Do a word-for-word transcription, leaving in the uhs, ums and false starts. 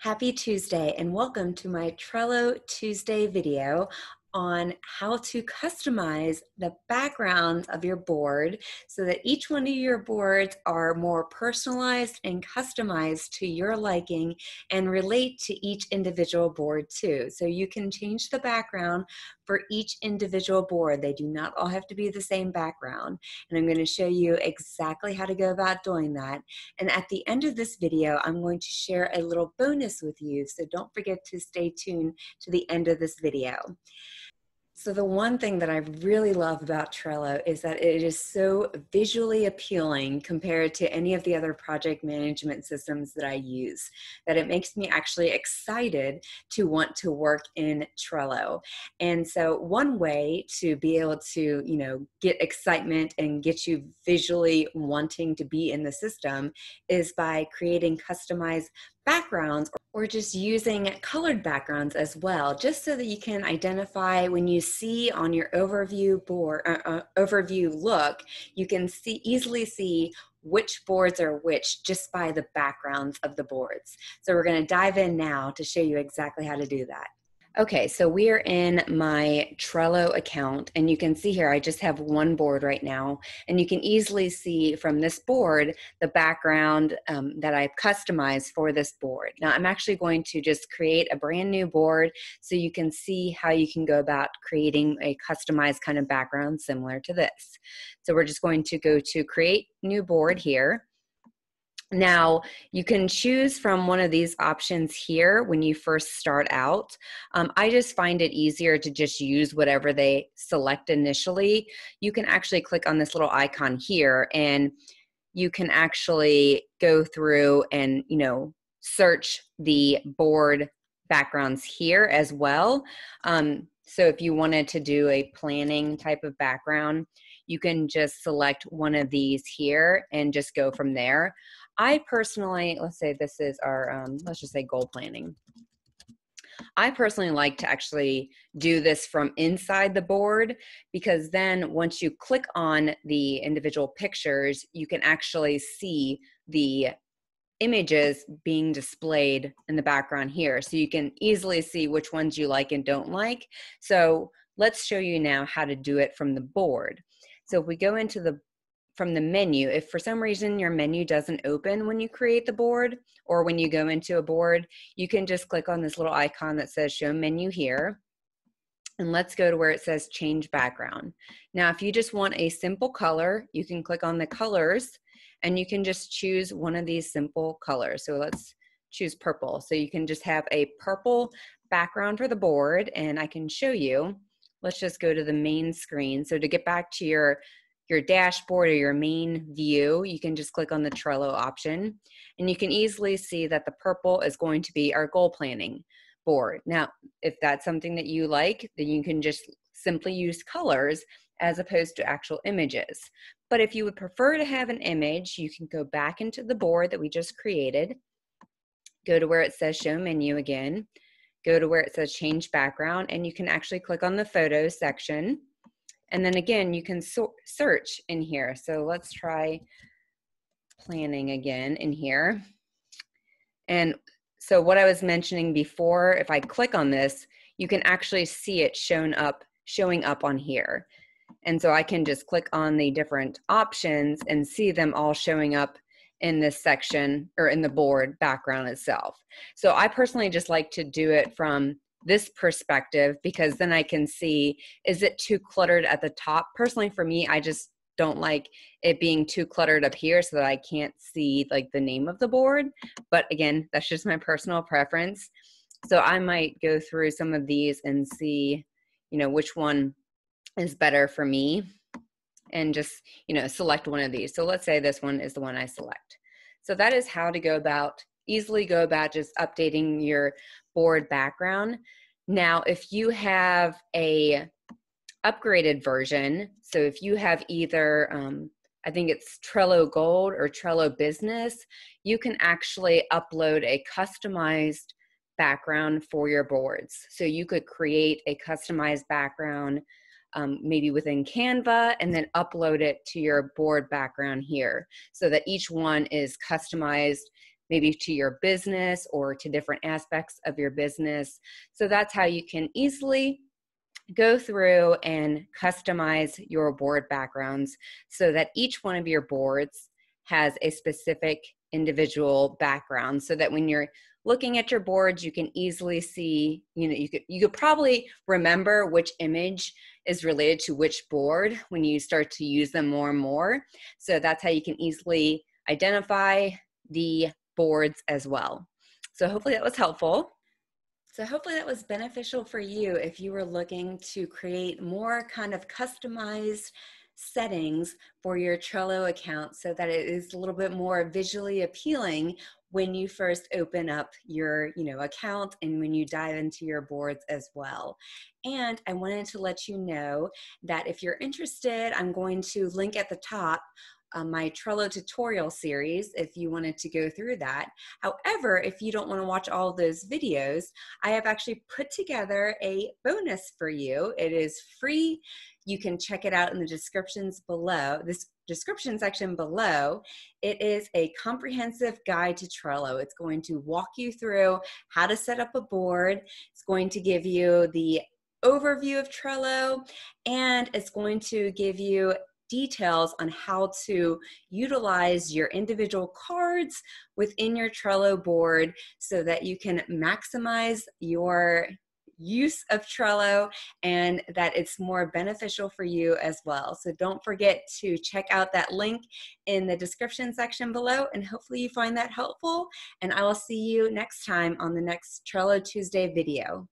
Happy Tuesday and welcome to my Trello Tuesday video on how to customize the backgrounds of your board so that each one of your boards are more personalized and customized to your liking and relate to each individual board too. So you can change the background for each individual board. They do not all have to be the same background. And I'm going to show you exactly how to go about doing that. And at the end of this video, I'm going to share a little bonus with you. So don't forget to stay tuned to the end of this video. So the one thing that I really love about Trello is that it is so visually appealing compared to any of the other project management systems that I use, that it makes me actually excited to want to work in Trello. And so one way to be able to, you know, get excitement and get you visually wanting to be in the system is by creating customized backgrounds or just using colored backgrounds as well, just so that you can identify when you see on your overview board, uh, uh, overview look, you can see easily see which boards are which just by the backgrounds of the boards. So we're going to dive in now to show you exactly how to do that. Okay, so we are in my Trello account, and you can see here I just have one board right now, and you can easily see from this board the background um, that I've customized for this board. Now I'm actually going to just create a brand new board so you can see how you can go about creating a customized kind of background similar to this. So we're just going to go to create new board here. Now, you can choose from one of these options here when you first start out. Um, I just find it easier to just use whatever they select initially. You can actually click on this little icon here, and you can actually go through and, you know, search the board backgrounds here as well. Um, so if you wanted to do a planning type of background, you can just select one of these here and just go from there. I personally, let's say this is our, um, let's just say goal planning. I personally like to actually do this from inside the board, because then once you click on the individual pictures, you can actually see the images being displayed in the background here. So you can easily see which ones you like and don't like. So let's show you now how to do it from the board. So if we go into the from the menu, if for some reason your menu doesn't open when you create the board or when you go into a board, you can just click on this little icon that says show menu here. And let's go to where it says change background. Now, if you just want a simple color, you can click on the colors and you can just choose one of these simple colors. So let's choose purple. So you can just have a purple background for the board, and I can show you. Let's just go to the main screen. So to get back to your your dashboard or your main view, you can just click on the Trello option, and you can easily see that the purple is going to be our goal planning board. Now, if that's something that you like, then you can just simply use colors as opposed to actual images. But if you would prefer to have an image, you can go back into the board that we just created, go to where it says show menu again, go to where it says change background, and you can actually click on the photos section. And then again, you can so search in here. So let's try planning again in here. And so what I was mentioning before, if I click on this, you can actually see it shown up, showing up on here. And so I can just click on the different options and see them all showing up in this section or in the board background itself. So I personally just like to do it from this perspective, because then I can see, is it too cluttered at the top? Personally, for me, I just don't like it being too cluttered up here so that I can't see like the name of the board. But again, that's just my personal preference. So I might go through some of these and see, you know, which one is better for me and just, you know, select one of these. So let's say this one is the one I select. So that is how to go about easily go about just updating your board background. Now, if you have a upgraded version, so if you have either, um, I think it's Trello Gold or Trello Business, you can actually upload a customized background for your boards. So you could create a customized background Um, maybe within Canva, and then upload it to your board background here so that each one is customized maybe to your business or to different aspects of your business. So that's how you can easily go through and customize your board backgrounds so that each one of your boards has a specific individual background, so that when you're looking at your boards, you can easily see, you know, you could, you could probably remember which image is related to which board when you start to use them more and more. So that's how you can easily identify the boards as well. So hopefully that was helpful. So hopefully that was beneficial for you if you were looking to create more kind of customized settings for your Trello account so that it is a little bit more visually appealing when you first open up your, you know, account and when you dive into your boards as well. And I wanted to let you know that if you're interested, I'm going to link at the top Uh, my Trello tutorial series if you wanted to go through that. However, if you don't want to watch all those videos, I have actually put together a bonus for you. It is free. You can check it out in the descriptions below, this description section below. It is a comprehensive guide to Trello. It's going to walk you through how to set up a board. It's going to give you the overview of Trello, and it's going to give you details on how to utilize your individual cards within your Trello board so that you can maximize your use of Trello and that it's more beneficial for you as well. So don't forget to check out that link in the description section below, and hopefully you find that helpful. And I will see you next time on the next Trello Tuesday video.